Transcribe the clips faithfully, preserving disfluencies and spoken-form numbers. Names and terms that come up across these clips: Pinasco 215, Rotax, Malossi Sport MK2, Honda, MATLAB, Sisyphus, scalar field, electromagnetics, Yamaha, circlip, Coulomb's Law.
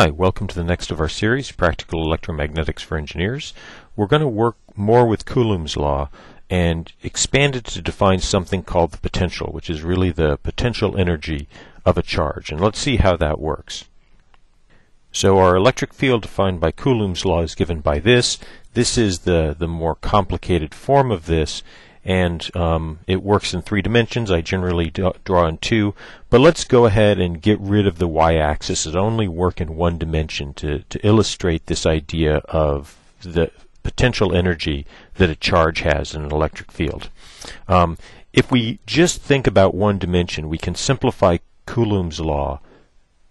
Hi, welcome to the next of our series, Practical Electromagnetics for Engineers. We're going to work more with Coulomb's law and expand it to define something called the potential, which is really the potential energy of a charge. And let's see how that works. So our electric field defined by Coulomb's law is given by this. This is the, the more complicated form of this, and um, it works in three dimensions. I generally draw in two, but let's go ahead and get rid of the y-axis. It only works in one dimension to, to illustrate this idea of the potential energy that a charge has in an electric field. Um, if we just think about one dimension, we can simplify Coulomb's law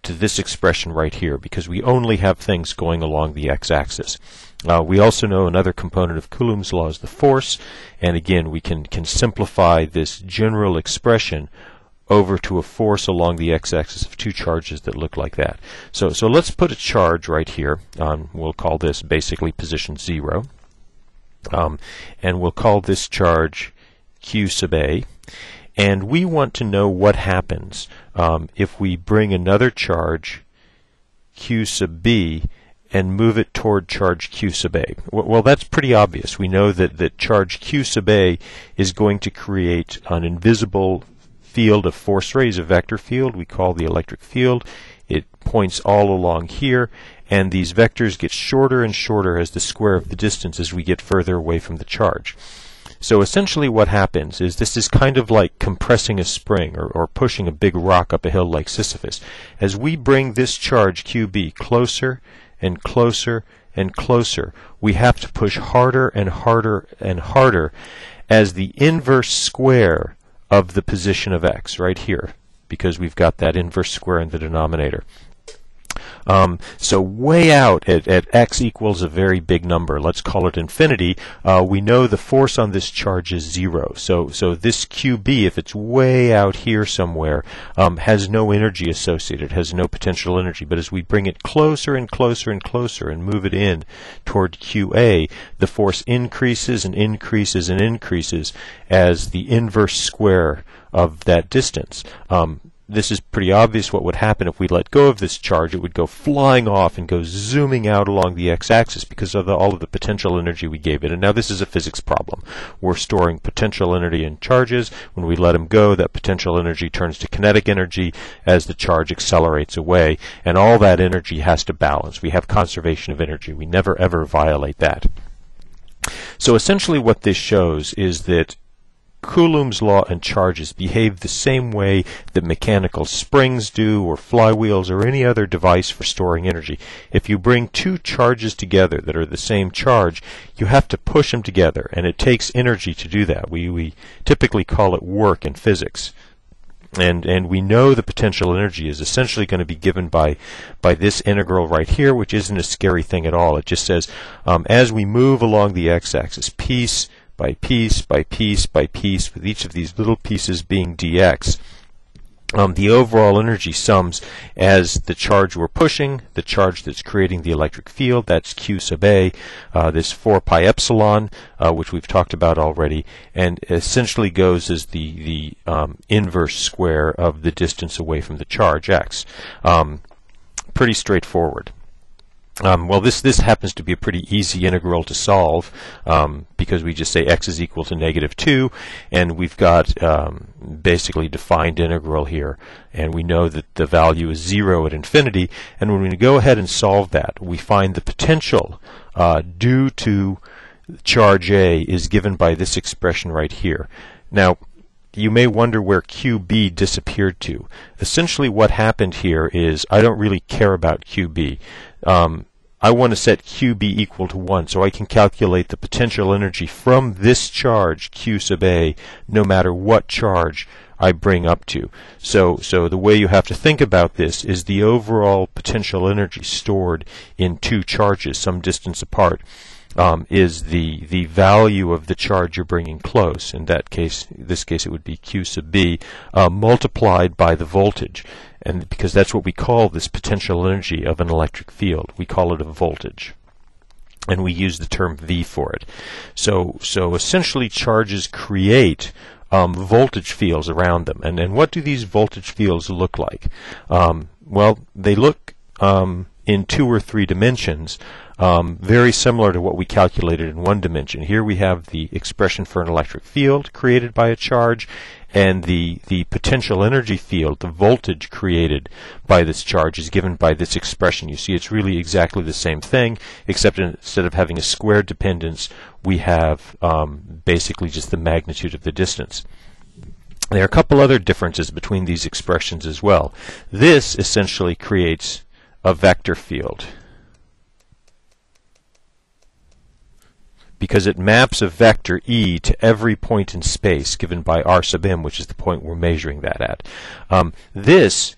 to this expression right here, because we only have things going along the x-axis. Uh, we also know another component of Coulomb's law is the force, and again we can, can simplify this general expression over to a force along the x-axis of two charges that look like that. So, so let's put a charge right here. Um, we'll call this basically position zero, um, and we'll call this charge Q sub A. And we want to know what happens um, if we bring another charge Q sub B and move it toward charge Q sub A. Well, that's pretty obvious. We know that, that charge Q sub A is going to create an invisible field of force rays, a vector field we call the electric field. It points all along here, and these vectors get shorter and shorter as the square of the distance as we get further away from the charge. So essentially what happens is this is kind of like compressing a spring or, or pushing a big rock up a hill like Sisyphus. As we bring this charge Q B closer and closer and closer, we have to push harder and harder and harder as the inverse square of the position of x right here, because we've got that inverse square in the denominator. Um, so way out at, at x equals a very big number, let's call it infinity, uh, we know the force on this charge is zero. So, so this Q B, if it's way out here somewhere, um, has no energy associated, has no potential energy. But as we bring it closer and closer and closer and move it in toward Q A, the force increases and increases and increases as the inverse square of that distance. Um, This is pretty obvious what would happen if we let go of this charge. It would go flying off and go zooming out along the x-axis because of the, all of the potential energy we gave it. And now this is a physics problem. We're storing potential energy in charges. When we let them go, that potential energy turns to kinetic energy as the charge accelerates away. And all that energy has to balance. We have conservation of energy. We never ever violate that. So essentially what this shows is that Coulomb's law and charges behave the same way that mechanical springs do, or flywheels, or any other device for storing energy. If you bring two charges together that are the same charge, you have to push them together, and it takes energy to do that. We, we typically call it work in physics. And, and we know the potential energy is essentially going to be given by, by this integral right here, which isn't a scary thing at all. It just says, um, as we move along the x-axis, piece by piece, by piece, by piece, with each of these little pieces being dx. Um, the overall energy sums as the charge we're pushing, the charge that's creating the electric field, that's Q sub A, uh, this four pi epsilon, uh, which we've talked about already, and essentially goes as the, the um, inverse square of the distance away from the charge, x. Um, pretty straightforward. Um, well, this, this happens to be a pretty easy integral to solve um, because we just say x is equal to negative two, and we've got um, basically defined integral here, and we know that the value is zero at infinity, and when we go ahead and solve that, we find the potential uh, due to charge A is given by this expression right here. Now, you may wonder where Q B disappeared to. Essentially what happened here is I don't really care about Q B. Um, I want to set Q B equal to one, so I can calculate the potential energy from this charge, Q sub A, no matter what charge I bring up to. So, so the way you have to think about this is the overall potential energy stored in two charges, some distance apart, um, is the, the value of the charge you're bringing close. In that case, in this case, it would be Q sub B, uh, multiplied by the voltage. And because that's what we call this potential energy of an electric field. We call it a voltage. And we use the term V for it. So, so essentially charges create um, voltage fields around them. And, and what do these voltage fields look like? Um, well, they look um, in two or three dimensions, um, very similar to what we calculated in one dimension. Here we have the expression for an electric field created by a charge, and the the potential energy field, the voltage created by this charge, is given by this expression. You see, it's really exactly the same thing, except instead of having a square dependence, we have um, basically just the magnitude of the distance. There are a couple other differences between these expressions as well. This essentially creates a vector field, because it maps a vector E to every point in space given by R sub m, which is the point we're measuring that at. Um, this,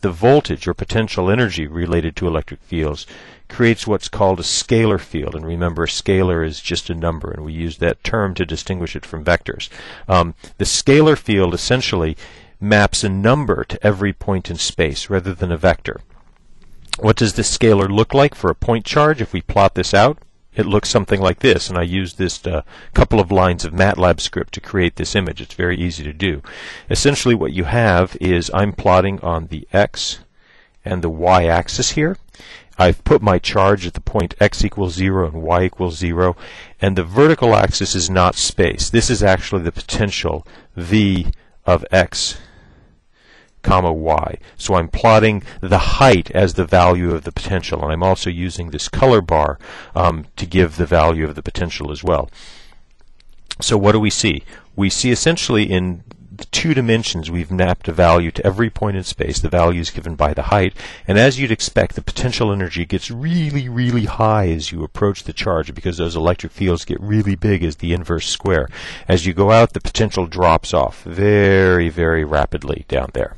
the voltage or potential energy related to electric fields, creates what's called a scalar field. And remember, a scalar is just a number, and we use that term to distinguish it from vectors. Um, the scalar field essentially maps a number to every point in space rather than a vector. What does this scalar look like for a point charge? If we plot this out, it looks something like this, and I used this uh, couple of lines of MATLAB script to create this image. It's very easy to do. Essentially what you have is I'm plotting on the x and the y axis here. I've put my charge at the point x equals zero and y equals zero, and the vertical axis is not space. This is actually the potential v of x comma y. So I'm plotting the height as the value of the potential, and I'm also using this color bar um, to give the value of the potential as well. So what do we see? We see essentially in the two dimensions we've mapped a value to every point in space. The value is given by the height, and as you'd expect, the potential energy gets really, really high as you approach the charge, because those electric fields get really big as the inverse square. As you go out, the potential drops off very, very rapidly down there.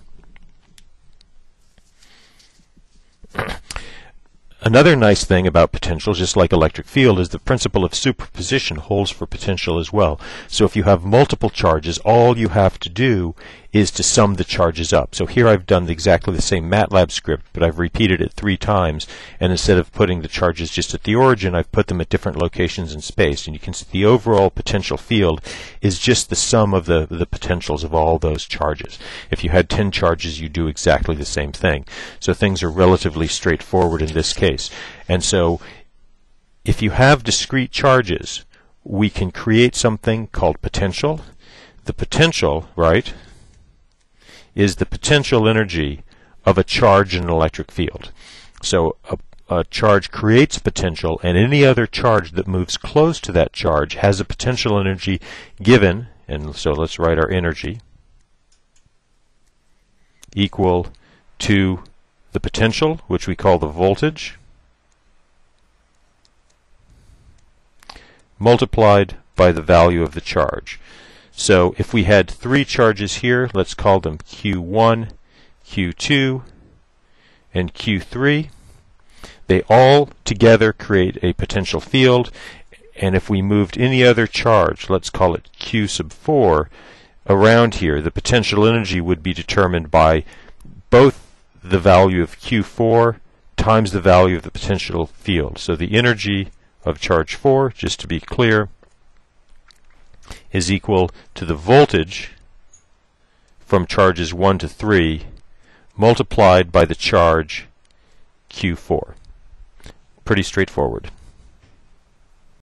Another nice thing about potential, just like electric field, is the principle of superposition holds for potential as well. So if you have multiple charges, all you have to do is to sum the charges up. So here I've done exactly the same MATLAB script, but I've repeated it three times, and instead of putting the charges just at the origin, I've put them at different locations in space, and you can see the overall potential field is just the sum of the, the potentials of all those charges. If you had ten charges, you do exactly the same thing. So things are relatively straightforward in this case. And so if you have discrete charges, we can create something called potential. The potential, right, is the potential energy of a charge in an electric field. So a, a charge creates potential, and any other charge that moves close to that charge has a potential energy given, and so let's write our energy, equal to the potential, which we call the voltage, multiplied by the value of the charge. So if we had three charges here, let's call them Q one, Q two, and Q three. They all together create a potential field, and if we moved any other charge, let's call it Q sub four, around here, the potential energy would be determined by both the value of Q four times the value of the potential field. So the energy of charge four, just to be clear, is equal to the voltage from charges one to three multiplied by the charge Q four. Pretty straightforward.